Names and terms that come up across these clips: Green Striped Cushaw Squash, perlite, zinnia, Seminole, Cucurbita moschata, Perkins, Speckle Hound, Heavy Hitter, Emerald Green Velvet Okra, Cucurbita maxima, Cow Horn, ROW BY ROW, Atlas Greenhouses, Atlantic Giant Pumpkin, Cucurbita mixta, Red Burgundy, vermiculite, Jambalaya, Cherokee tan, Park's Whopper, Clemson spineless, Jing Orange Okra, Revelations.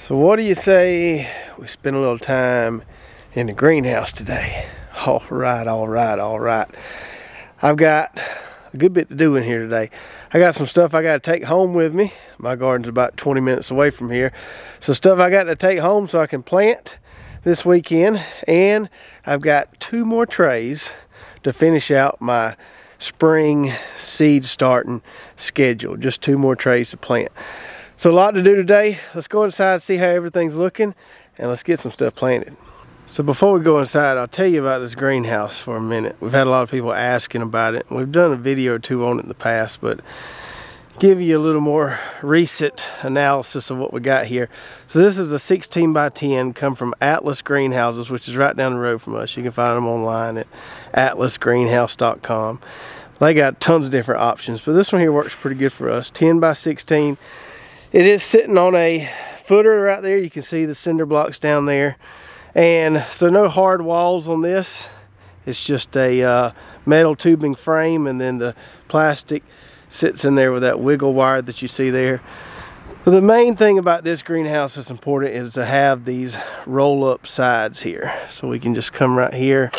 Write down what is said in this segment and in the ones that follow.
So what do you say we spend a little time in the greenhouse today? All right. I've got a good bit to do in here today. I got some stuff I got to take home with me. My garden's about 20 minutes away from here. So stuff I got to take home so I can plant this weekend. And I've got two more trays to finish out my spring seed starting schedule. Just two more trays to plant. So a lot to do today. Let's go inside and see how everything's looking, and let's get some stuff planted. So before we go inside, I'll tell you about this greenhouse for a minute. We've had a lot of people asking about it. We've done a video or two on it in the past, but give you a little more recent analysis of what we got here. So this is a 16 by 10, come from Atlas Greenhouses, which is right down the road from us. You can find them online at atlasgreenhouse.com. They got tons of different options, but this one here works pretty good for us. 10 by 16. It is sitting on a footer right there. You can see the cinder blocks down there. And so no hard walls on this. It's just a metal tubing frame, and then the plastic sits in there with that wiggle wire that you see there. But the main thing about this greenhouse that's important is to have these roll-up sides here. So we can just come right here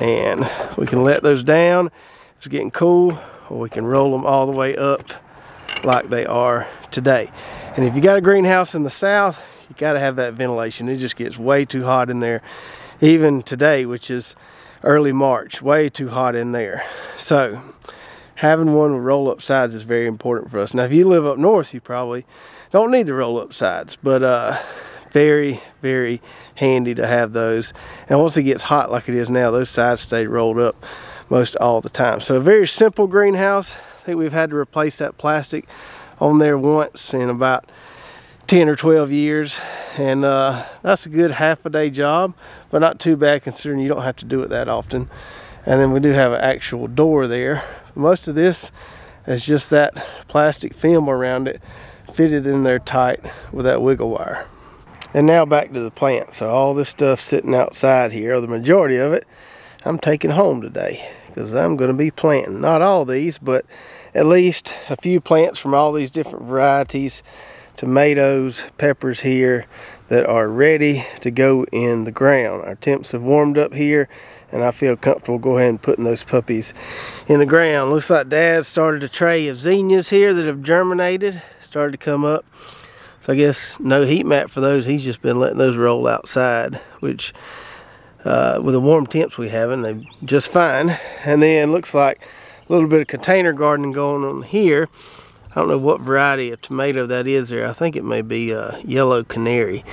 and we can let those down. If it's getting cool, or we can roll them all the way up like they are today. And if you got a greenhouse in the south, you got to have that ventilation. It just gets way too hot in there, even today, which is early March, way too hot in there. So having one with roll-up sides is very important for us. Now if you live up north, you probably don't need the roll-up sides, but very, very handy to have those. And once it gets hot like it is now, those sides stay rolled up most all the time. So a very simple greenhouse. I think we've had to replace that plastic on there once in about 10 or 12 years, and that's a good half a day job, but not too bad considering you don't have to do it that often. And then we do have an actual door there. Most of this is just that plastic film around it fitted in there tight with that wiggle wire. And now back to the plant. So all this stuff sitting outside here, or the majority of it, I'm taking home today because I'm going to be planting not all these, but at least a few plants from all these different varieties. Tomatoes, peppers here that are ready to go in the ground. Our temps have warmed up here, and I feel comfortable going ahead and putting those puppies in the ground. Looks like Dad started a tray of zinnias here that have germinated, started to come up. So I guess no heat mat for those. He's just been letting those roll outside, which with the warm temps we have, and they're just fine. And then looks like a little bit of container gardening going on here. I don't know what variety of tomato that is there. I think it may be a yellow canary.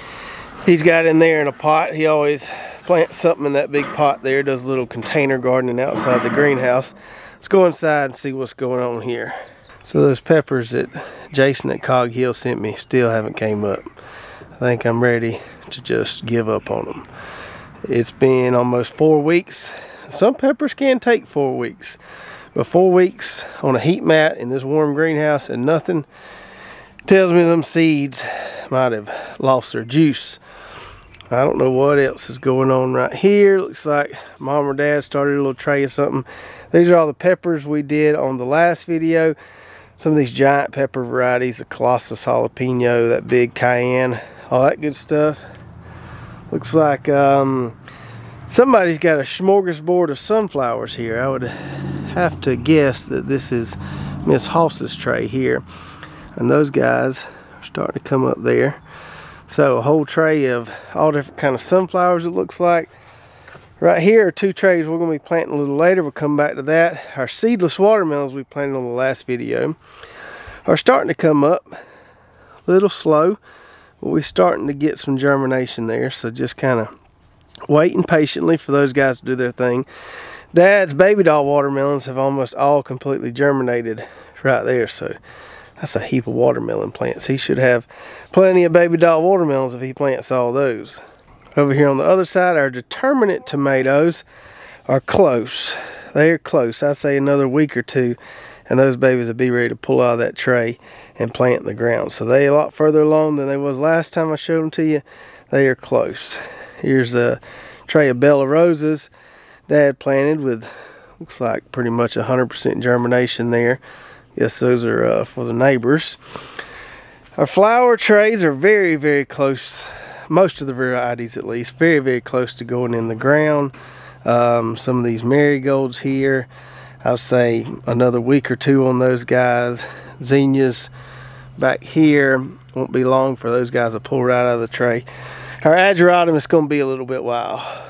He's got in there in a pot. He always plants something in that big pot there. Does a little container gardening outside the greenhouse. Let's go inside and see what's going on here. So those peppers that Jason at Cog Hill sent me still haven't came up. I think I'm ready to just give up on them. It's been almost 4 weeks. Some peppers can take 4 weeks. But 4 weeks on a heat mat in this warm greenhouse and nothing tells me them seeds might have lost their juice. I don't know what else is going on right here. Looks like Mom or Dad started a little tray of something. These are all the peppers we did on the last video. Some of these giant pepper varieties, the Colossus jalapeno, that big cayenne, all that good stuff. Looks like somebody's got a smorgasbord of sunflowers here. I would have to guess that this is Miss Hoss's tray here, and those guys are starting to come up there. So a whole tray of all different kind of sunflowers, it looks like. Right here are two trays we're going to be planting a little later. We'll come back to that. Our seedless watermelons we planted on the last video are starting to come up, a little slow, but we're starting to get some germination there. So just kind of waiting patiently for those guys to do their thing. Dad's baby doll watermelons have almost all completely germinated right there, so that's a heap of watermelon plants. He should have plenty of baby doll watermelons if he plants all those. Over here on the other side, our determinate tomatoes are close. They're close. I'd say another week or two, and those babies will be ready to pull out of that tray and plant in the ground. So they're a lot further along than they was last time I showed them to you. They are close. Here's a tray of Bella Roses Dad planted with, looks like pretty much 100% germination there. Yes, those are for the neighbors. Our flower trays are very, very close, most of the varieties at least, very, very close to going in the ground. Some of these marigolds here, I'll say another week or two on those guys. Zinnias back here, won't be long for those guys to pull right out of the tray. Our ageratum is going to be a little while.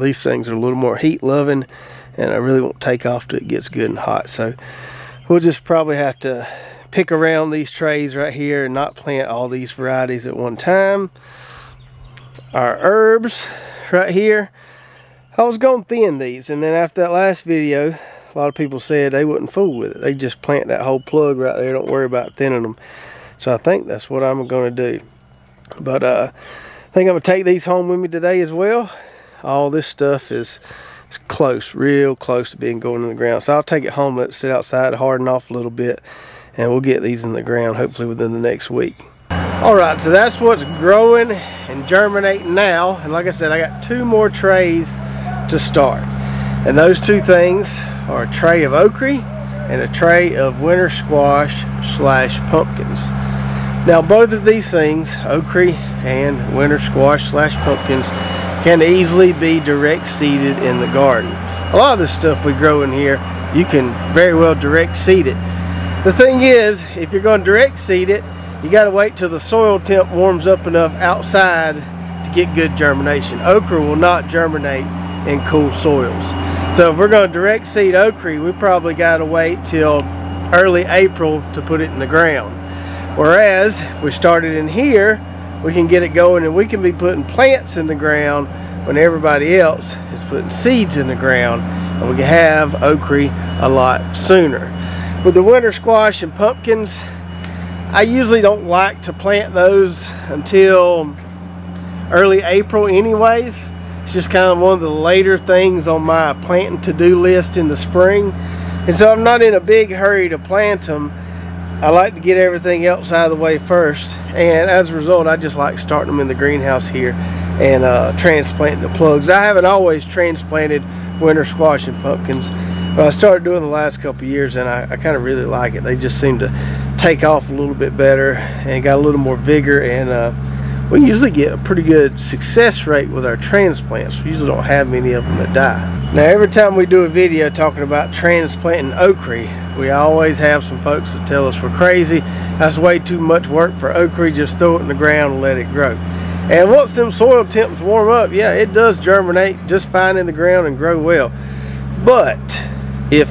These things are a little more heat loving, and I really won't take off till it gets good and hot. So we'll just probably have to pick around these trays right here and not plant all these varieties at one time. Our herbs right here, I was going to thin these, and then after that last video a lot of people said they wouldn't fool with it. They just plant that whole plug right there, don't worry about thinning them. So I think that's what I'm going to do. But I think I'm going to take these home with me today as well. All this stuff is close, real close to being going in the ground. So I'll take it home, let it sit outside, harden off a little bit, and we'll get these in the ground hopefully within the next week. Alright, so that's what's growing and germinating now. And like I said, I got two more trays to start. And those two things are a tray of okra and a tray of winter squash slash pumpkins. Now both of these things, okra and winter squash slash pumpkins, can easily be direct seeded in the garden. A lot of the stuff we grow in here, you can very well direct seed it. The thing is, if you're going to direct seed it, you got to wait till the soil temp warms up enough outside to get good germination. Okra will not germinate in cool soils. So if we're going to direct seed okra, we probably got to wait till early April to put it in the ground. Whereas if we start it in here, we can get it going and we can be putting plants in the ground when everybody else is putting seeds in the ground, and we can have okra a lot sooner. With the winter squash and pumpkins, I usually don't like to plant those until early April anyways. It's just kind of one of the later things on my planting to-do list in the spring. And so I'm not in a big hurry to plant them. I like to get everything else out of the way first, and as a result I just like starting them in the greenhouse here and transplanting the plugs. I haven't always transplanted winter squash and pumpkins, but I started doing the last couple years, and I kind of really like it. They just seem to take off a little bit better and got a little more vigor, and we usually get a pretty good success rate with our transplants. We usually don't have many of them that die. Now every time we do a video talking about transplanting okra, we always have some folks that tell us we're crazy. That's way too much work for okra, just throw it in the ground and let it grow. And once them soil temps warm up, yeah, it does germinate just fine in the ground and grow well. But if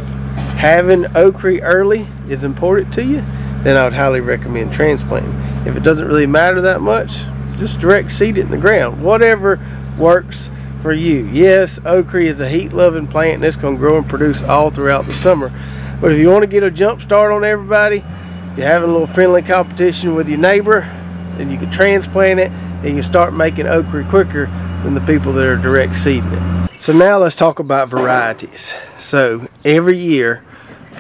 having okra early is important to you, then I would highly recommend transplanting. If it doesn't really matter that much, just direct seed it in the ground. Whatever works for you. Yes, okra is a heat-loving plant and it's going to grow and produce all throughout the summer. But if you want to get a jump start on everybody, if you're having a little friendly competition with your neighbor, then you can transplant it and you start making okra quicker than the people that are direct seeding it. So now let's talk about varieties. So every year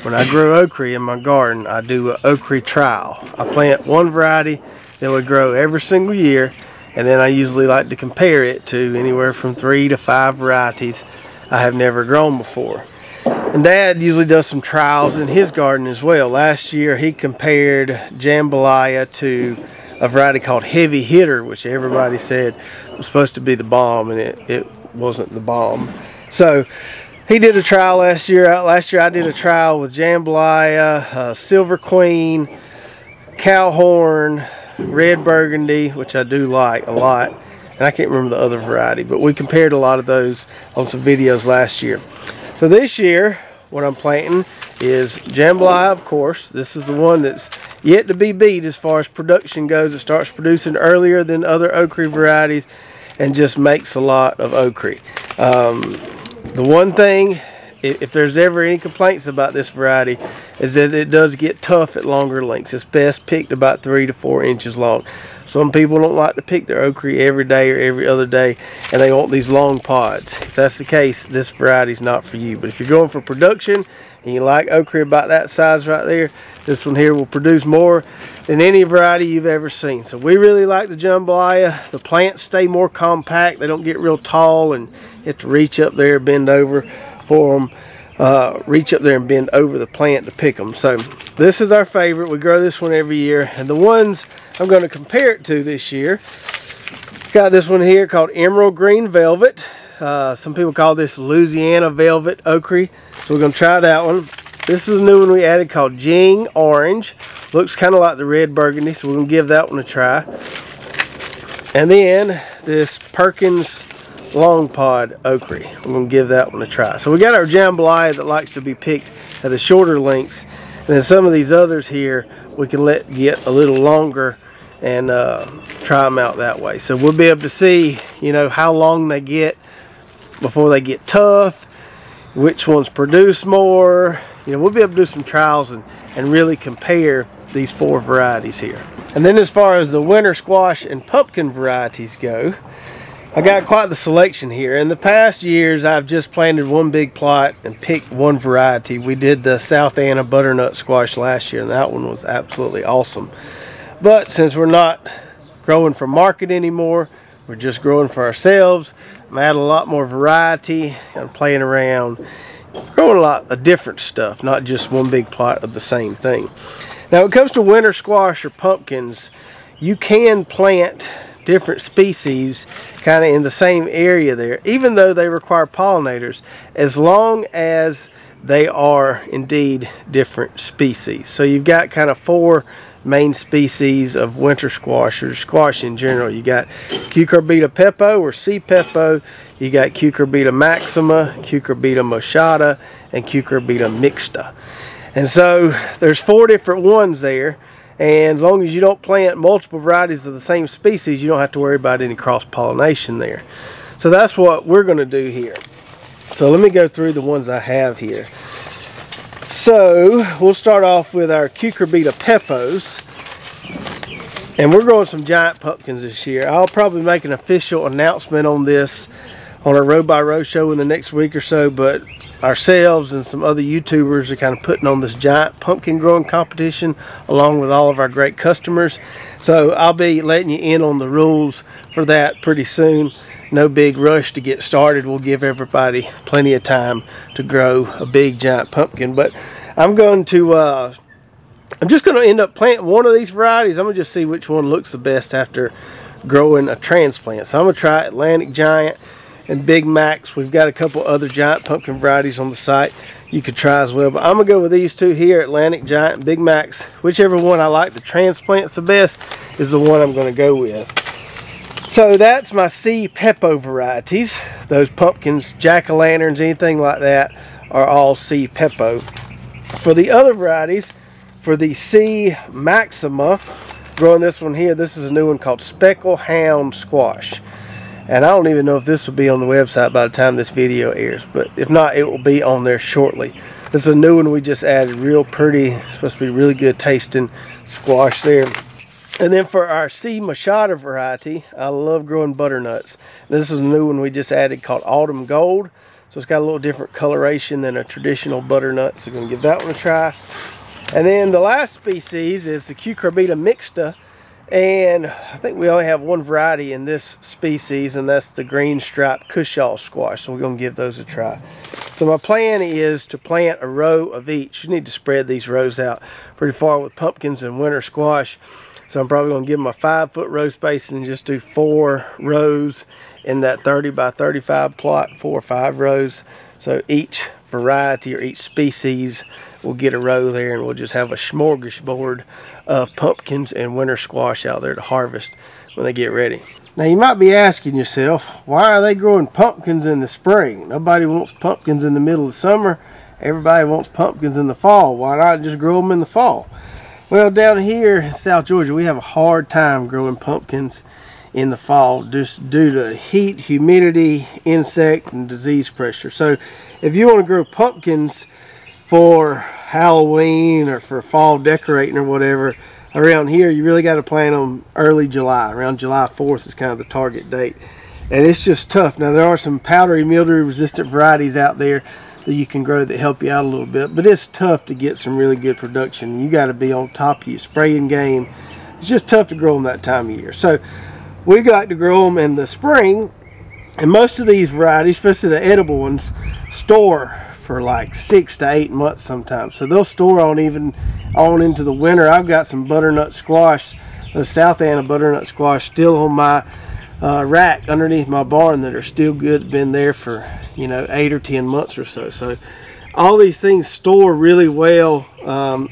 when I grow okra in my garden, I do an okra trial. I plant one variety that would grow every single year, and then I usually like to compare it to anywhere from 3 to 5 varieties I have never grown before. And Dad usually does some trials in his garden as well. Last year he compared Jambalaya to a variety called Heavy Hitter, which everybody said was supposed to be the bomb, and it wasn't the bomb. So he did a trial last year. Last year I did a trial with Jambalaya, Silver Queen, Cow Horn, Red Burgundy, which I do like a lot, and I can't remember the other variety, but we compared a lot of those on some videos last year. So this year what I'm planting is Jambalaya, of course. This is the one that's yet to be beat as far as production goes. It starts producing earlier than other okra varieties and just makes a lot of okra. The one thing, if there's ever any complaints about this variety, is that it does get tough at longer lengths. It's best picked about 3 to 4 inches long. Some people don't like to pick their okra every day or every other day, and they want these long pods. If that's the case, this variety's not for you. But if you're going for production and you like okra about that size right there, this one here will produce more than any variety you've ever seen. So we really like the Jambalaya. The plants stay more compact. They don't get real tall and you have to reach up there, bend over for them. reach up there and bend over the plant to pick them. So this is our favorite. We grow this one every year, and the ones I'm going to compare it to this year, got this one here called Emerald Green Velvet. Some people call this Louisiana Velvet Okra, so we're going to try that one. This is a new one we added called Jing Orange. Looks kind of like the Red Burgundy, so we're going to give that one a try. And then this Perkins Long Pod Okra, we're going to give that one a try. So we got our jambalaya that likes to be picked at the shorter lengths, and then some of these others here we can let get a little longer and try them out that way. So we'll be able to see, you know, how long they get before they get tough, which ones produce more. You know, we'll be able to do some trials and really compare these four varieties here. And then as far as the winter squash and pumpkin varieties go, I got quite the selection here. In the past years, I've just planted one big plot and picked one variety. We did the South Anna butternut squash last year, and that one was absolutely awesome. But since we're not growing for market anymore, we're just growing for ourselves, I'm adding a lot more variety. I'm playing around, growing a lot of different stuff, not just one big plot of the same thing. Now, when it comes to winter squash or pumpkins, you can plant different species kind of in the same area there, even though they require pollinators, as long as they are indeed different species. So you've got kind of four main species of winter squash or squash in general. You got Cucurbita pepo or sea pepo, you got Cucurbita maxima, Cucurbita moschata, and Cucurbita mixta. And so there's four different ones there, and as long as you don't plant multiple varieties of the same species, you don't have to worry about any cross-pollination there. So that's what we're going to do here. So let me go through the ones I have here. So we'll start off with our Cucurbita pepos, and we're growing some giant pumpkins this year. I'll probably make an official announcement on this on a row by row show in the next week or so, but ourselves and some other YouTubers are kind of putting on this giant pumpkin growing competition along with all of our great customers. So I'll be letting you in on the rules for that pretty soon. No big rush to get started. We'll give everybody plenty of time to grow a big giant pumpkin. But I'm going to I'm just going to end up planting one of these varieties. I'm gonna just see which one looks the best after growing a transplant. So I'm gonna try Atlantic Giant and Big Max. We've got a couple other giant pumpkin varieties on the site you could try as well, but I'm gonna go with these two here, Atlantic Giant and Big Max. Whichever one I like the transplants the best is the one I'm going to go with. So that's my sea pepo varieties. Those pumpkins, jack-o'-lanterns, anything like that are all sea pepo. For the other varieties, for the sea maxima, growing this one here, this is a new one called Speckle Hound Squash. And I don't even know if this will be on the website by the time this video airs, but if not, it will be on there shortly. This is a new one we just added, real pretty, supposed to be really good tasting squash there. And then for our sea moschata variety, I love growing butternuts. This is a new one we just added called Autumn Gold. So it's got a little different coloration than a traditional butternut. So we're going to give that one a try. And then the last species is the Cucurbita mixta. And I think we only have one variety in this species, and that's the Green Striped Cushaw Squash. So we're going to give those a try. So my plan is to plant a row of each. You need to spread these rows out pretty far with pumpkins and winter squash. So I'm probably going to give them a 5-foot row spacing and just do 4 rows in that 30 by 35 plot, 4 or 5 rows. So each variety or each species will get a row there, and we'll just have a smorgasbord of pumpkins and winter squash out there to harvest when they get ready. Now you might be asking yourself, why are they growing pumpkins in the spring? Nobody wants pumpkins in the middle of summer. Everybody wants pumpkins in the fall. Why not just grow them in the fall? Well, down here in South Georgia, we have a hard time growing pumpkins in the fall just due to heat, humidity, insect, and disease pressure. So if you want to grow pumpkins for Halloween or for fall decorating or whatever, around here you really got to plant them early July. Around July 4th is kind of the target date. And it's just tough. Now, there are some powdery mildew resistant varieties out there that you can grow that help you out a little bit, but it's tough to get some really good production. You got to be on top of your spraying game. It's just tough to grow them that time of year. So we like to grow them in the spring, and most of these varieties, especially the edible ones, store for like 6 to 8 months sometimes, so they'll store on even on into the winter. I've got some butternut squash, those South Anna butternut squash, still on my rack underneath my barn that are still good, been there for, you know, 8 or 10 months or so. So all these things store really well on,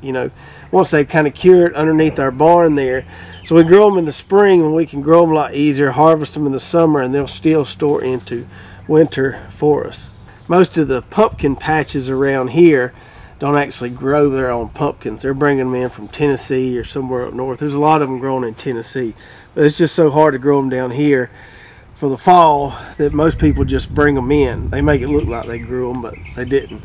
you know, once they've kind of cured underneath our barn there. So we grow them in the spring and we can grow them a lot easier, harvest them in the summer, and they'll still store into winter for us. Most of the pumpkin patches around here don't actually grow their own pumpkins. They're bringing them in from Tennessee or somewhere up north. There's a lot of them grown in Tennessee, but it's just so hard to grow them down here for the fall that most people just bring them in. They make it look like they grew them, but they didn't.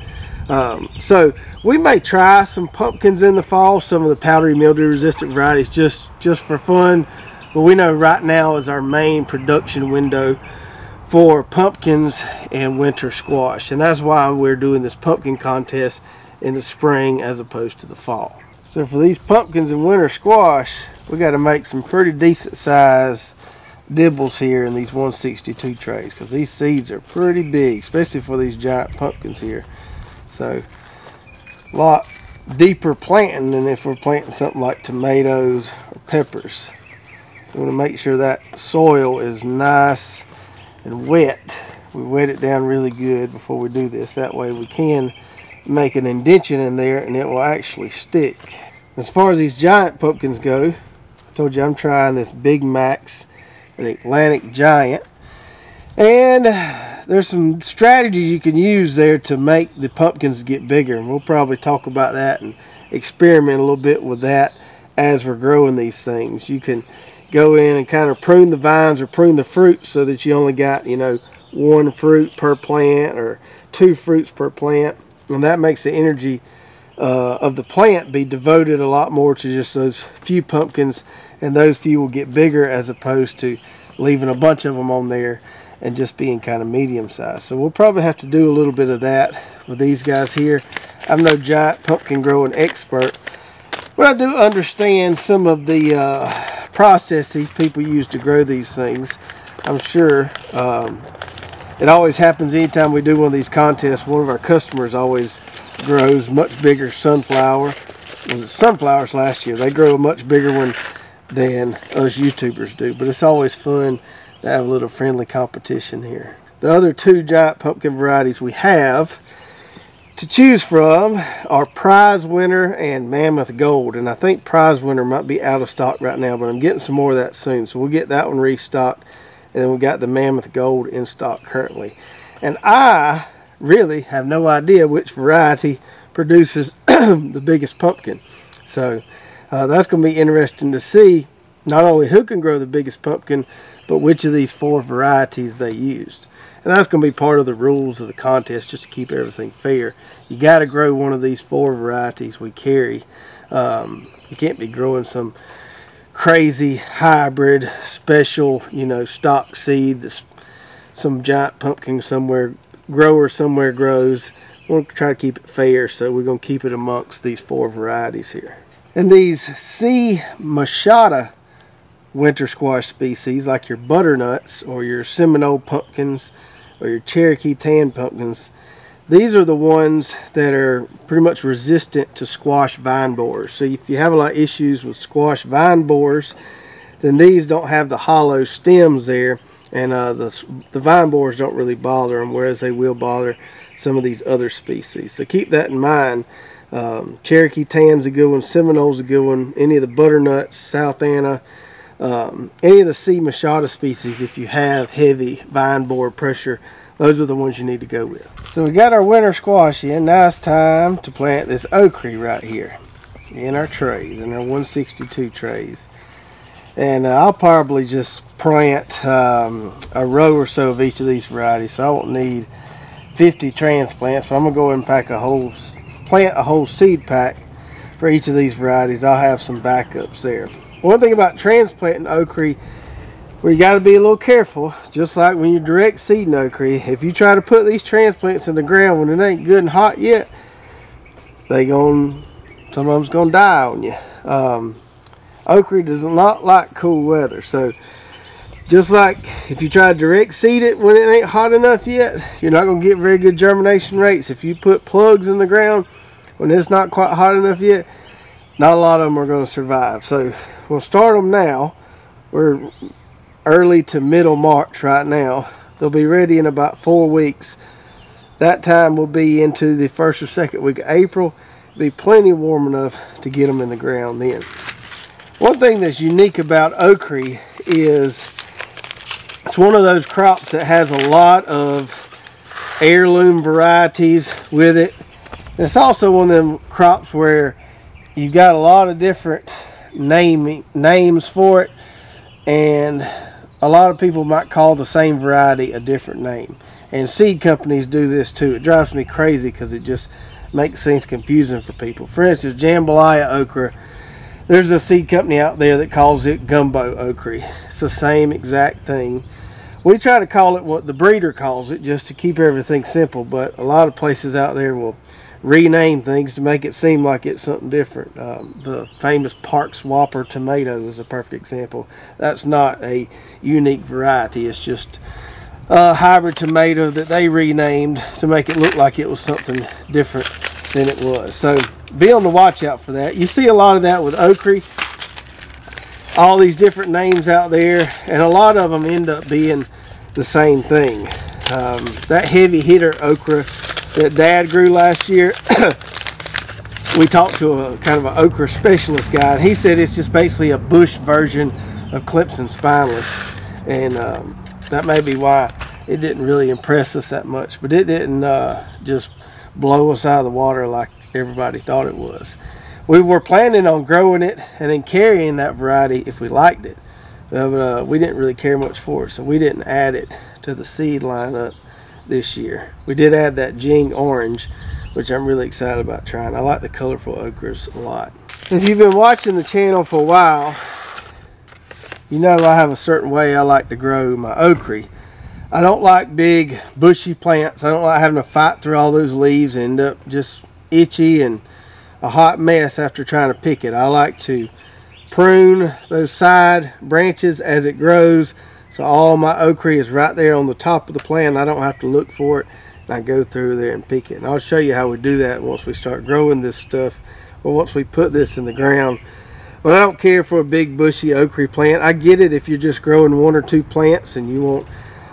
So we may try some pumpkins in the fall, some of the powdery mildew resistant varieties, just for fun. But we know right now is our main production window for pumpkins and winter squash, and that's why we're doing this pumpkin contest in the spring as opposed to the fall. So for these pumpkins and winter squash, we got to make some pretty decent size dibbles here in these 162 trays, because these seeds are pretty big, especially for these giant pumpkins here. So a lot deeper planting than if we're planting something like tomatoes or peppers. So we want to make sure that soil is nice and wet. We wet it down really good before we do this, that way we can make an indention in there and it will actually stick. As far as these giant pumpkins go, I told you I'm trying this Big Max, an Atlantic Giant, and there's some strategies you can use there to make the pumpkins get bigger, and we'll probably talk about that and experiment a little bit with that as we're growing these things. You can go in and kind of prune the vines or prune the fruits so that you only got, you know, one fruit per plant or two fruits per plant, and that makes the energy of the plant be devoted a lot more to just those few pumpkins, and those few will get bigger as opposed to leaving a bunch of them on there and just being kind of medium sized. So we'll probably have to do a little bit of that with these guys here. I'm no giant pumpkin growing expert, but I do understand some of the process these people use to grow these things. I'm sure it always happens anytime we do one of these contests. One of our customers always grows much bigger sunflower. It was sunflowers last year. They grow a much bigger one than us YouTubers do, but it's always fun to have a little friendly competition here. The other two giant pumpkin varieties we have to choose from are Prize Winner and Mammoth Gold, and I think Prize Winner might be out of stock right now, but I'm getting some more of that soon, so we'll get that one restocked, and then we've got the Mammoth Gold in stock currently. And I really have no idea which variety produces the biggest pumpkin, so that's going to be interesting to see, not only who can grow the biggest pumpkin, but which of these four varieties they used. And that's going to be part of the rules of the contest, just to keep everything fair. You got to grow one of these four varieties we carry. You can't be growing some crazy hybrid special, you know, stock seed that's some giant pumpkin somewhere, grower somewhere grows. We'll try to keep it fair, so we're going to keep it amongst these four varieties here. And these C. moschata winter squash species, like your butternuts or your Seminole pumpkins or your Cherokee tan pumpkins, these are the ones that are pretty much resistant to squash vine borers. So if you have a lot of issues with squash vine borers, then these don't have the hollow stems there, and the vine borers don't really bother them, whereas they will bother some of these other species. So keep that in mind. Cherokee tan's a good one, Seminole's a good one, any of the butternuts, South Anna, any of the C. moschata species. If you have heavy vine borer pressure, those are the ones you need to go with. So we got our winter squash in. Now it's time to plant this okra right here in our trays, in our 162 trays. And I'll probably just plant a row or so of each of these varieties, so I won't need 50 transplants, but I'm gonna go ahead and plant a whole seed pack for each of these varieties. I'll have some backups there. One thing about transplanting okra, well, you got to be a little careful. Just like when you're direct seeding okra, if you try to put these transplants in the ground when it ain't good and hot yet, some of them's gonna die on you. Okra does not like cool weather, so Just like if you try to direct seed it when it ain't hot enough yet, you're not going to get very good germination rates. If you put plugs in the ground when it's not quite hot enough yet, not a lot of them are going to survive. So we'll start them now. We're early to middle March right now. They'll be ready in about 4 weeks. That time will be into the first or second week of April. It'll be plenty warm enough to get them in the ground then. One thing that's unique about okra is it's one of those crops that has a lot of heirloom varieties with it. And it's also one of them crops where you've got a lot of different names for it, and a lot of people might call the same variety a different name. And seed companies do this too. It drives me crazy because it just makes things confusing for people. For instance, Jambalaya okra. There's a seed company out there that calls it gumbo okra. It's the same exact thing. We try to call it what the breeder calls it just to keep everything simple, but a lot of places out there will rename things to make it seem like it's something different. The famous Park's Whopper tomato is a perfect example. That's not a unique variety. It's just a hybrid tomato that they renamed to make it look like it was something different than it was. So be on the watch out for that. You see a lot of that with okra, all these different names out there, and a lot of them end up being the same thing. That heavy hitter okra that Dad grew last year, we talked to a kind of an okra specialist guy, and he said it's just basically a bush version of Clemson spineless, and that may be why it didn't really impress us that much, but it didn't just blow us out of the water like everybody thought it was. We were planning on growing it and then carrying that variety if we liked it, but we didn't really care much for it, so we didn't add it to the seed lineup this year. We did add that Jing Orange, which I'm really excited about trying. I like the colorful okras a lot. If you've been watching the channel for a while, you know I have a certain way I like to grow my okra. I don't like big bushy plants. I don't like having to fight through all those leaves and end up just itchy and a hot mess after trying to pick it. I like to prune those side branches as it grows, so all my okra is right there on the top of the plant. I don't have to look for it, and I go through there and pick it. And I'll show you how we do that once we start growing this stuff, or once we put this in the ground. But I don't care for a big bushy okra plant. I get it if you're just growing one or two plants and you want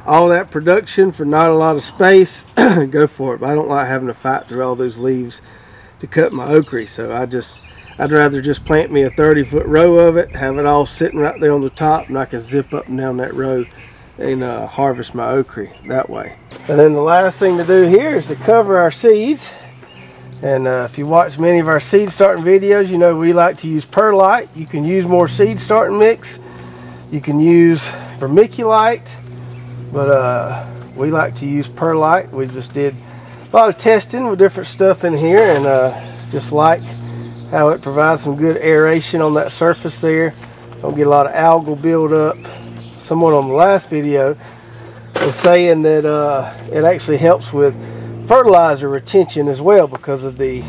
all that production for not a lot of space, go for it. But I don't like having to fight through all those leaves to cut my okra, so I'd rather just plant me a 30-foot row of it, have it all sitting right there on the top, and I can zip up and down that row and harvest my okra that way. And then the last thing to do here is to cover our seeds. And if you watch many of our seed starting videos, you know we like to use perlite. You can use more seed starting mix. You can use vermiculite. But we like to use perlite. We just did a lot of testing with different stuff in here, and just like how it provides some good aeration on that surface there. Don't get a lot of algal buildup. Someone on the last video was saying that it actually helps with fertilizer retention as well because of the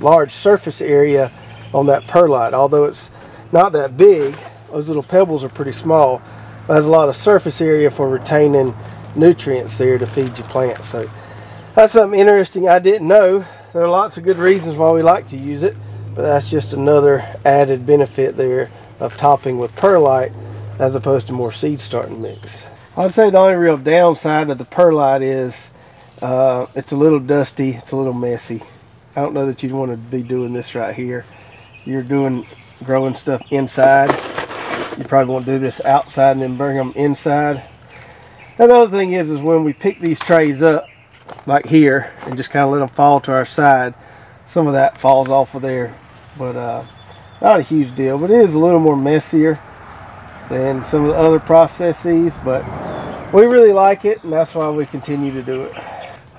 large surface area on that perlite. Although it's not that big, those little pebbles are pretty small. There's a lot of surface area for retaining nutrients there to feed your plants. So that's something interesting I didn't know. There are lots of good reasons why we like to use it, but that's just another added benefit there of topping with perlite as opposed to more seed starting mix. I'd say the only real downside of the perlite is it's a little dusty, it's a little messy. I don't know that you'd want to be doing this right here. You're growing stuff inside. You probably want to do this outside and then bring them inside. Another thing is when we pick these trays up, like here, and just kind of let them fall to our side, some of that falls off of there. But not a huge deal, but it is a little more messier than some of the other processes. But we really like it, and that's why we continue to do it.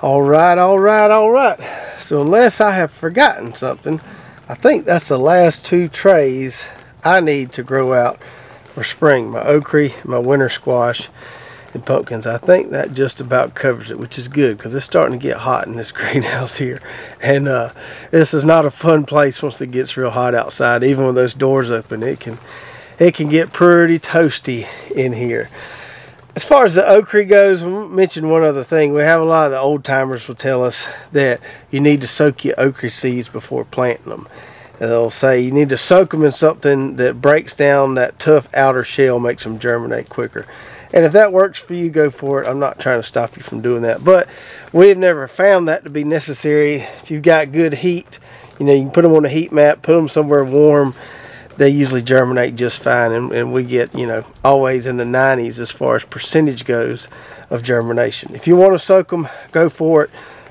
All right, all right, all right. So unless I have forgotten something, I think that's the last two trays I need to grow out for spring, my okra, my winter squash, and pumpkins. I think that just about covers it, which is good because it's starting to get hot in this greenhouse here, and this is not a fun place once it gets real hot outside. Even with those doors open, it can it can get pretty toasty in here. As far as the okra goes, I'll mention one other thing. We have a lot of the old timers will tell us that you need to soak your okra seeds before planting them. And they'll say you need to soak them in something that breaks down that tough outer shell, makes them germinate quicker. And if that works for you, go for it. I'm not trying to stop you from doing that. But we've never found that to be necessary. If you've got good heat, you know, you can put them on a heat mat, put them somewhere warm. They usually germinate just fine, and we get, you know, always in the 90s as far as percentage goes of germination. If you want to soak them, go for it,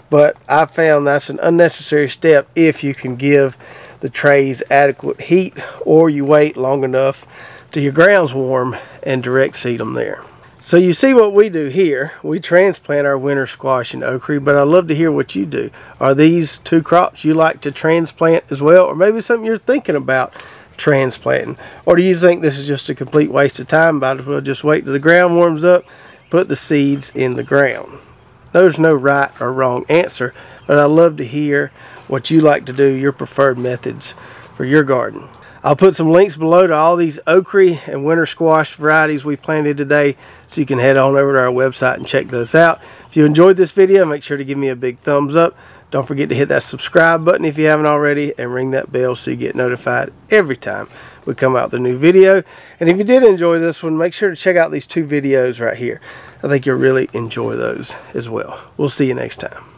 but I found that's an unnecessary step if you can give the trays adequate heat, or you wait long enough till your ground's warm and direct seed them there. So you see what we do here. We transplant our winter squash and okra, but I'd love to hear what you do. Are these two crops you like to transplant as well, or maybe something you're thinking about transplanting? Or do you think this is just a complete waste of time? Might as well just wait till the ground warms up, put the seeds in the ground. There's no right or wrong answer, but I'd love to hear what you like to do, your preferred methods for your garden. I'll put some links below to all these okra and winter squash varieties we planted today, so you can head on over to our website and check those out. If you enjoyed this video, make sure to give me a big thumbs up. Don't forget to hit that subscribe button if you haven't already, and ring that bell so you get notified every time we come out with a new video. And if you did enjoy this one, make sure to check out these two videos right here. I think you'll really enjoy those as well. We'll see you next time.